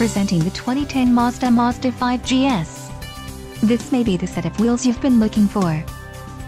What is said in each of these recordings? presenting the 2010 Mazda 5 GS. This may be the set of wheels you've been looking for.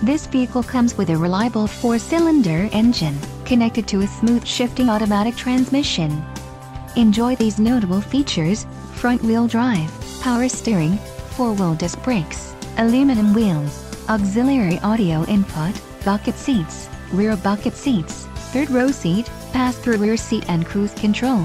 This vehicle comes with a reliable 4-cylinder engine, connected to a smooth shifting automatic transmission. Enjoy these notable features: front-wheel drive, power steering, 4-wheel disc brakes, aluminum wheels, auxiliary audio input, bucket seats, rear bucket seats, third-row seat, pass-through rear seat and cruise control.